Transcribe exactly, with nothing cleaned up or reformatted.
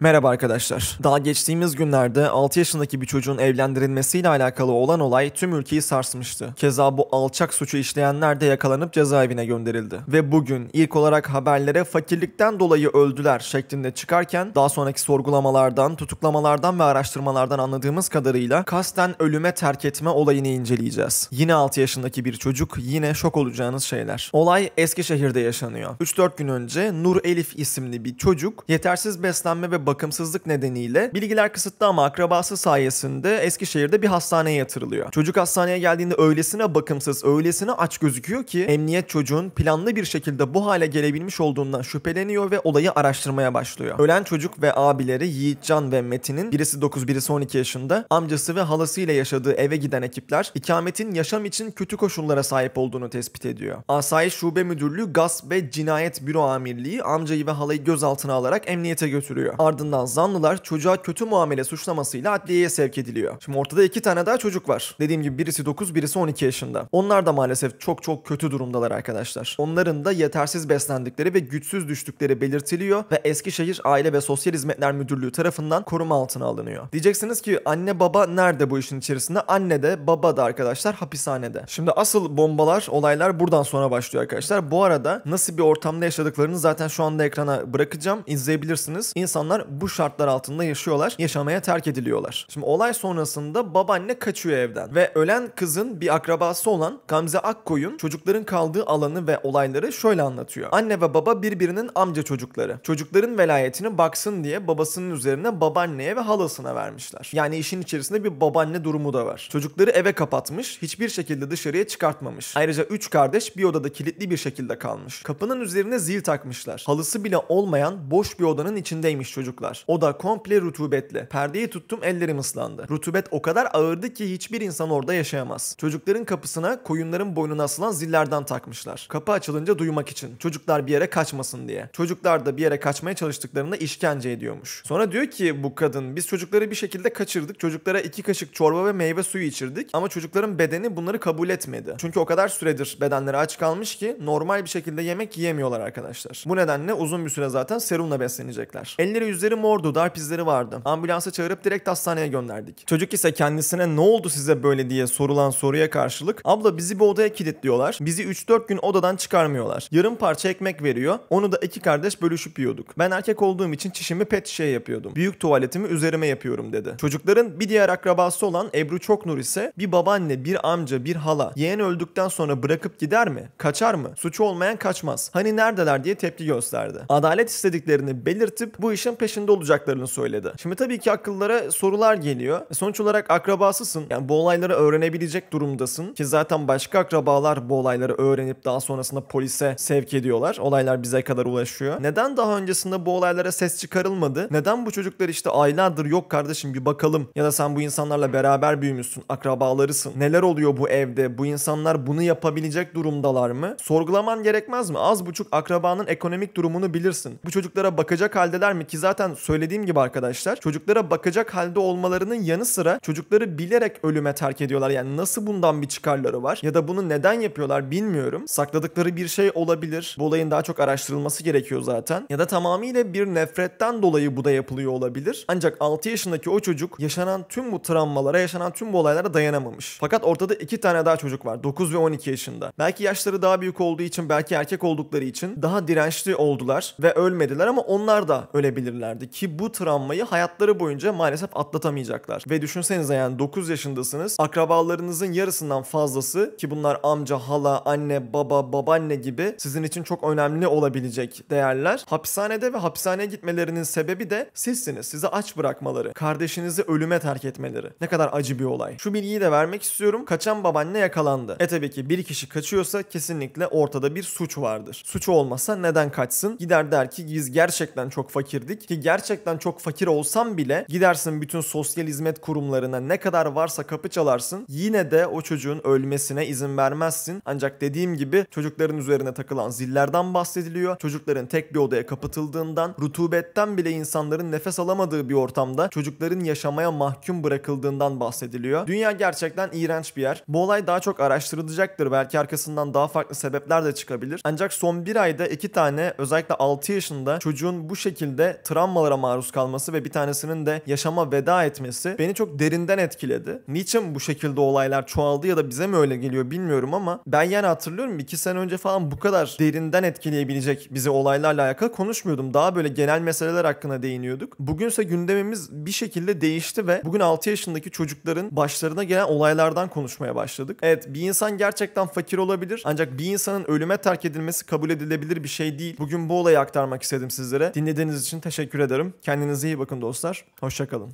Merhaba arkadaşlar. Daha geçtiğimiz günlerde altı yaşındaki bir çocuğun evlendirilmesiyle alakalı olan olay tüm ülkeyi sarsmıştı. Keza bu alçak suçu işleyenler de yakalanıp cezaevine gönderildi. Ve bugün ilk olarak haberlere fakirlikten dolayı öldüler şeklinde çıkarken daha sonraki sorgulamalardan, tutuklamalardan ve araştırmalardan anladığımız kadarıyla kasten ölüme terk etme olayını inceleyeceğiz. Yine altı yaşındaki bir çocuk, yine şok olacağınız şeyler. Olay Eskişehir'de yaşanıyor. üç dört gün önce Nur Elif isimli bir çocuk yetersiz beslenme ve bakımsızlık nedeniyle bilgiler kısıtlı ama akrabası sayesinde Eskişehir'de bir hastaneye yatırılıyor. Çocuk hastaneye geldiğinde öylesine bakımsız, öylesine aç gözüküyor ki emniyet çocuğun planlı bir şekilde bu hale gelebilmiş olduğundan şüpheleniyor ve olayı araştırmaya başlıyor. Ölen çocuk ve abileri Yiğitcan ve Metin'in birisi dokuz, birisi on iki yaşında amcası ve halasıyla yaşadığı eve giden ekipler ikametin yaşam için kötü koşullara sahip olduğunu tespit ediyor. Asayiş Şube Müdürlüğü Gasp ve Cinayet Büro Amirliği amcayı ve halayı gözaltına alarak emniyete götürüyor. Ardından zanlılar çocuğa kötü muamele suçlamasıyla adliyeye sevk ediliyor. Şimdi ortada iki tane daha çocuk var. Dediğim gibi birisi dokuz, birisi on iki yaşında. Onlar da maalesef çok çok kötü durumdalar arkadaşlar. Onların da yetersiz beslendikleri ve güçsüz düştükleri belirtiliyor ve Eskişehir Aile ve Sosyal Hizmetler Müdürlüğü tarafından koruma altına alınıyor. Diyeceksiniz ki anne baba nerede bu işin içerisinde? Anne de baba da arkadaşlar hapishanede. Şimdi asıl bombalar, olaylar buradan sonra başlıyor arkadaşlar. Bu arada nasıl bir ortamda yaşadıklarını zaten şu anda ekrana bırakacağım. İzleyebilirsiniz. İnsanlar bu şartlar altında yaşıyorlar. Yaşamaya terk ediliyorlar. Şimdi olay sonrasında babaanne kaçıyor evden ve ölen kızın bir akrabası olan Gamze Akkoyun çocukların kaldığı alanı ve olayları şöyle anlatıyor. Anne ve baba birbirinin amca çocukları. Çocukların velayetini baksın diye babasının üzerine babaanneye ve halasına vermişler. Yani işin içerisinde bir babaanne durumu da var. Çocukları eve kapatmış, hiçbir şekilde dışarıya çıkartmamış. Ayrıca üç kardeş bir odada kilitli bir şekilde kalmış. Kapının üzerine zil takmışlar. Halısı bile olmayan boş bir odanın içindeymiş çocuk. O da komple rutubetli. Perdeyi tuttum, ellerim ıslandı. Rutubet o kadar ağırdı ki hiçbir insan orada yaşayamaz. Çocukların kapısına koyunların boynuna asılan zillerden takmışlar. Kapı açılınca duymak için. Çocuklar bir yere kaçmasın diye. Çocuklar da bir yere kaçmaya çalıştıklarında işkence ediyormuş. Sonra diyor ki bu kadın, biz çocukları bir şekilde kaçırdık. Çocuklara iki kaşık çorba ve meyve suyu içirdik. Ama çocukların bedeni bunları kabul etmedi. Çünkü o kadar süredir bedenleri aç kalmış ki normal bir şekilde yemek yiyemiyorlar arkadaşlar. Bu nedenle uzun bir süre zaten serumla beslenecekler. Elleri yüzleri mordu, darp izleri vardı. Ambulansa çağırıp direkt hastaneye gönderdik. Çocuk ise kendisine ne oldu size böyle diye sorulan soruya karşılık abla bizi bir odaya kilitliyorlar. Bizi üç dört gün odadan çıkarmıyorlar. Yarım parça ekmek veriyor. Onu da iki kardeş bölüşüp yiyorduk. Ben erkek olduğum için çişimi pet şişeye yapıyordum. Büyük tuvaletimi üzerime yapıyorum dedi. Çocukların bir diğer akrabası olan Ebru Çoknur ise bir babaanne, bir amca, bir hala yeğen öldükten sonra bırakıp gider mi? Kaçar mı? Suçu olmayan kaçmaz. Hani neredeler diye tepki gösterdi. Adalet istediklerini belirtip bu işin peşinde olacaklarını söyledi. Şimdi tabii ki akıllara sorular geliyor. Sonuç olarak akrabasısın. Yani bu olayları öğrenebilecek durumdasın. Ki zaten başka akrabalar bu olayları öğrenip daha sonrasında polise sevk ediyorlar. Olaylar bize kadar ulaşıyor. Neden daha öncesinde bu olaylara ses çıkarılmadı? Neden bu çocuklar işte aylardır yok kardeşim bir bakalım ya da sen bu insanlarla beraber büyümüşsün, akrabalarısın. Neler oluyor bu evde? Bu insanlar bunu yapabilecek durumdalar mı? Sorgulaman gerekmez mi? Az buçuk akrabanın ekonomik durumunu bilirsin. Bu çocuklara bakacak haldeler mi? Ki zaten söylediğim gibi arkadaşlar çocuklara bakacak halde olmalarının yanı sıra çocukları bilerek ölüme terk ediyorlar. Yani nasıl bundan bir çıkarları var ya da bunu neden yapıyorlar bilmiyorum. Sakladıkları bir şey olabilir. Bu olayın daha çok araştırılması gerekiyor zaten. Ya da tamamıyla bir nefretten dolayı bu da yapılıyor olabilir. Ancak altı yaşındaki o çocuk yaşanan tüm bu travmalara, yaşanan tüm bu olaylara dayanamamış. Fakat ortada iki tane daha çocuk var. dokuz ve on iki yaşında. Belki yaşları daha büyük olduğu için, belki erkek oldukları için daha dirençli oldular ve ölmediler ama onlar da ölebilirlerdi. Ki bu travmayı hayatları boyunca maalesef atlatamayacaklar. Ve düşünsenize yani dokuz yaşındasınız. Akrabalarınızın yarısından fazlası ki bunlar amca, hala, anne, baba, babaanne gibi sizin için çok önemli olabilecek değerler. Hapishanede ve hapishaneye gitmelerinin sebebi de sizsiniz. Sizi aç bırakmaları. Kardeşinizi ölüme terk etmeleri. Ne kadar acı bir olay. Şu bilgiyi de vermek istiyorum. Kaçan babaanne yakalandı. E tabii ki bir kişi kaçıyorsa kesinlikle ortada bir suç vardır. Suçu olmasa neden kaçsın? Gider der ki biz gerçekten çok fakirdik ki gerçekten Gerçekten çok fakir olsam bile gidersin bütün sosyal hizmet kurumlarına, ne kadar varsa kapı çalarsın, yine de o çocuğun ölmesine izin vermezsin. Ancak dediğim gibi çocukların üzerine takılan zillerden bahsediliyor. Çocukların tek bir odaya kapatıldığından, rutubetten bile insanların nefes alamadığı bir ortamda çocukların yaşamaya mahkum bırakıldığından bahsediliyor. Dünya gerçekten iğrenç bir yer. Bu olay daha çok araştırılacaktır. Belki arkasından daha farklı sebepler de çıkabilir. Ancak son bir ayda iki tane özellikle altı yaşında çocuğun bu şekilde travma travmalara maruz kalması ve bir tanesinin de yaşama veda etmesi beni çok derinden etkiledi. Niçin bu şekilde olaylar çoğaldı ya da bize mi öyle geliyor bilmiyorum ama ben yani hatırlıyorum iki sene önce falan bu kadar derinden etkileyebilecek bizi olaylarla alakalı konuşmuyordum. Daha böyle genel meseleler hakkında değiniyorduk. Bugünse gündemimiz bir şekilde değişti ve bugün altı yaşındaki çocukların başlarına gelen olaylardan konuşmaya başladık. Evet, bir insan gerçekten fakir olabilir ancak bir insanın ölüme terk edilmesi kabul edilebilir bir şey değil. Bugün bu olayı aktarmak istedim sizlere. Dinlediğiniz için teşekkür ederim. Kendinize iyi bakın dostlar. Hoşça kalın.